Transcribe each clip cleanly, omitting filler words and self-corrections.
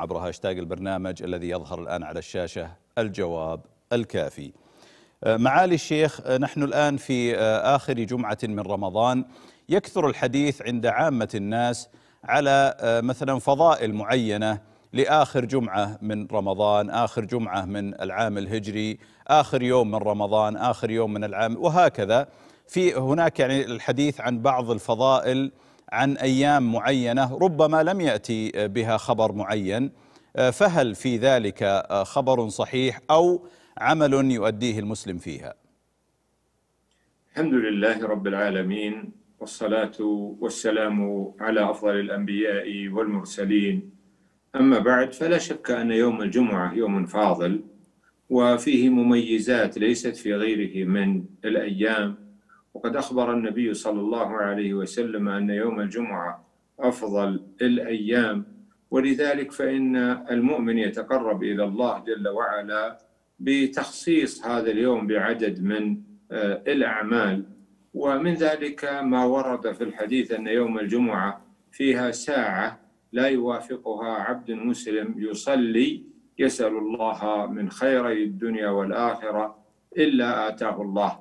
عبر هاشتاج البرنامج الذي يظهر الآن على الشاشة الجواب الكافي. معالي الشيخ، نحن الآن في آخر جمعة من رمضان، يكثر الحديث عند عامة الناس على مثلا فضائل معينة لآخر جمعة من رمضان، آخر جمعة من العام الهجري، آخر يوم من رمضان، آخر يوم من العام، وهكذا. في هناك يعني الحديث عن بعض الفضائل عن أيام معينة ربما لم يأتي بها خبر معين، فهل في ذلك خبر صحيح أو عمل يؤديه المسلم فيها؟ الحمد لله رب العالمين، والصلاة والسلام على أفضل الأنبياء والمرسلين، أما بعد، فلا شك أن يوم الجمعة يوم فاضل وفيه مميزات ليست في غيره من الأيام، وقد أخبر النبي صلى الله عليه وسلم أن يوم الجمعة أفضل الأيام، ولذلك فإن المؤمن يتقرب إلى الله جل وعلا بتخصيص هذا اليوم بعدد من الأعمال، ومن ذلك ما ورد في الحديث أن يوم الجمعة فيها ساعة لا يوافقها عبد مسلم يصلي يسأل الله من خيري الدنيا والآخرة إلا آتاه الله،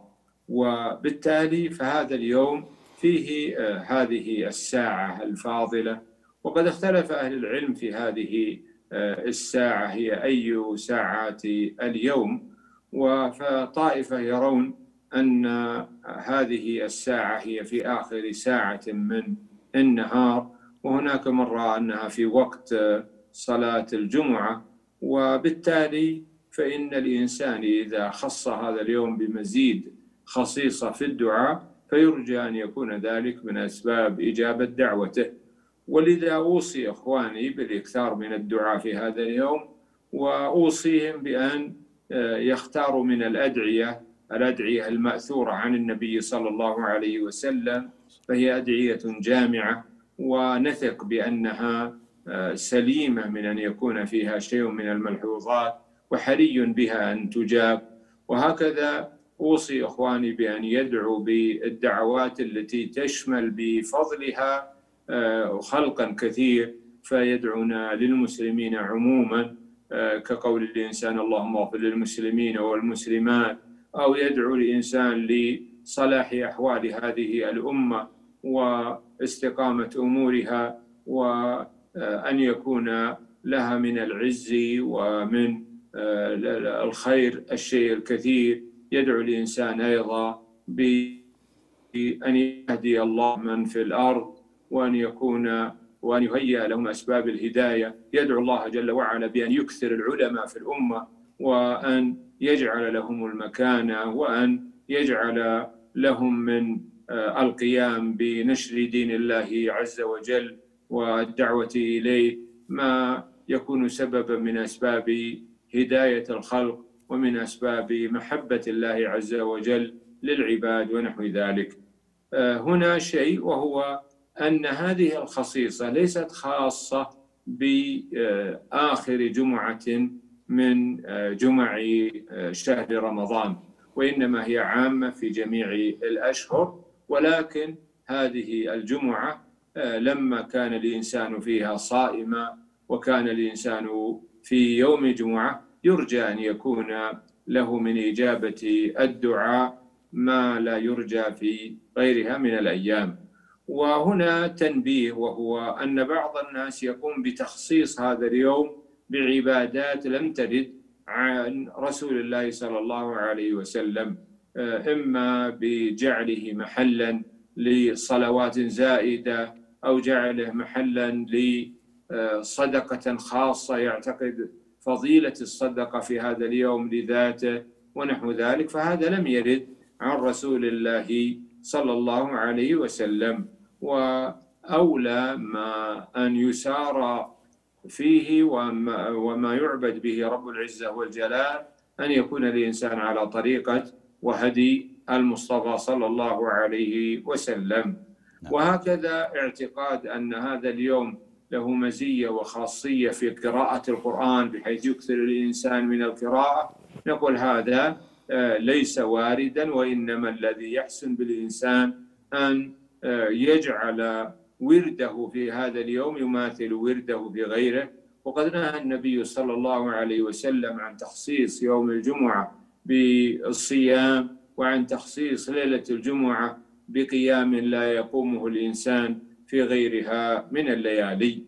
وبالتالي فهذا اليوم فيه هذه الساعة الفاضلة، وقد اختلف أهل العلم في هذه الساعة هي أي ساعات اليوم، فطائفة يرون أن هذه الساعة هي في آخر ساعة من النهار، وهناك من رأى أنها في وقت صلاة الجمعة، وبالتالي فإن الإنسان إذا خص هذا اليوم بمزيد خصيصة في الدعاء فيرجى أن يكون ذلك من أسباب إجابة دعوته، ولذا أوصي إخواني بالإكثار من الدعاء في هذا اليوم، وأوصيهم بأن يختاروا من الأدعية المأثورة عن النبي صلى الله عليه وسلم، فهي أدعية جامعة ونثق بأنها سليمة من أن يكون فيها شيء من الملحوظات، وحري بها أن تجاب. وهكذا أوصي إخواني بأن يدعوا بالدعوات التي تشمل بفضلها خلقا كثير، فيدعونا للمسلمين عموما كقول الإنسان اللهم اغفر للمسلمين والمسلمات، أو يدعو الإنسان لصلاح أحوال هذه الأمة واستقامة أمورها، وأن يكون لها من العز ومن الخير الشيء الكثير. يدعو الإنسان أيضا بأن يهدي الله من في الأرض، وأن يهيئ لهم أسباب الهداية. يدعو الله جل وعلا بأن يكثر العلماء في الأمة، وأن يجعل لهم المكانة، وأن يجعل لهم من القيام بنشر دين الله عز وجل والدعوة إليه ما يكون سببا من أسباب هداية الخلق ومن أسباب محبة الله عز وجل للعباد ونحو ذلك. هنا شيء، وهو أن هذه الخصيصة ليست خاصة بآخر جمعة من جمع شهر رمضان، وإنما هي عامة في جميع الأشهر، ولكن هذه الجمعة لما كان الإنسان فيها صائما وكان الإنسان في يوم جمعة، يرجى أن يكون له من إجابة الدعاء ما لا يرجى في غيرها من الأيام. وهنا تنبيه، وهو أن بعض الناس يقوم بتخصيص هذا اليوم بعبادات لم ترد عن رسول الله صلى الله عليه وسلم، إما بجعله محلا لصلوات زائدة، أو جعله محلا لصدقة خاصة يعتقد فضيلة الصدقة في هذا اليوم لذاته ونحو ذلك، فهذا لم يرد عن رسول الله صلى الله عليه وسلم، وأولى ما أن يسار فيه وما يعبد به رب العزة والجلال أن يكون الإنسان على طريقة وهدي المصطفى صلى الله عليه وسلم. وهكذا اعتقاد أن هذا اليوم له مزية وخاصية في قراءة القرآن بحيث يكثر الإنسان من القراءة، نقول هذا ليس واردا، وإنما الذي يحسن بالإنسان أن يجعل ورده في هذا اليوم يماثل ورده في غيره، وقد نهى النبي صلى الله عليه وسلم عن تخصيص يوم الجمعة بالصيام وعن تخصيص ليلة الجمعة بقيام لا يقومه الإنسان في غيرها من الليالي.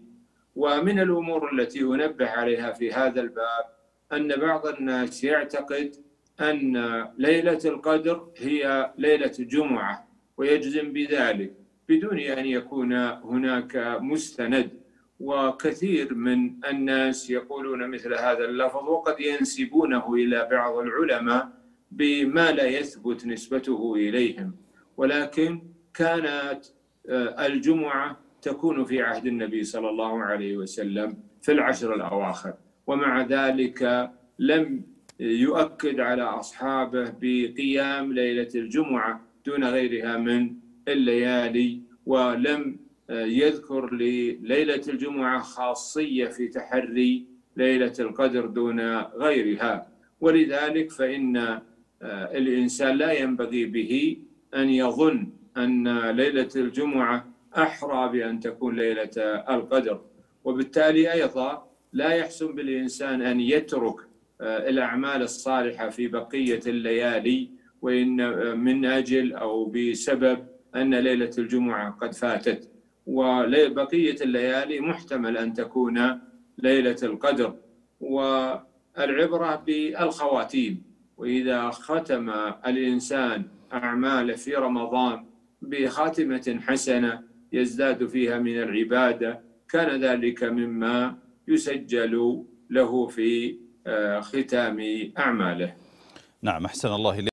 ومن الأمور التي أنبه عليها في هذا الباب أن بعض الناس يعتقد أن ليلة القدر هي ليلة الجمعة ويجزم بذلك بدون أن يكون هناك مستند، وكثير من الناس يقولون مثل هذا اللفظ وقد ينسبونه إلى بعض العلماء بما لا يثبت نسبته إليهم. ولكن كانت الجمعة تكون في عهد النبي صلى الله عليه وسلم في العشر الأواخر، ومع ذلك لم يؤكد على أصحابه بقيام ليلة الجمعة دون غيرها من الليالي، ولم يذكر لليلة الجمعة خاصية في تحري ليلة القدر دون غيرها. ولذلك فإن الإنسان لا ينبغي به أن يظن أن ليلة الجمعة أحرى بأن تكون ليلة القدر، وبالتالي أيضا لا يحسن بالإنسان أن يترك الأعمال الصالحة في بقية الليالي وإن من أجل أو بسبب أن ليلة الجمعة قد فاتت، وبقية الليالي محتمل أن تكون ليلة القدر. والعبرة بالخواتيم، وإذا ختم الإنسان أعماله في رمضان بخاتمة حسنة يزداد فيها من العبادة كان ذلك مما يسجل له في ختام أعماله. نعم، أحسن الله إليك.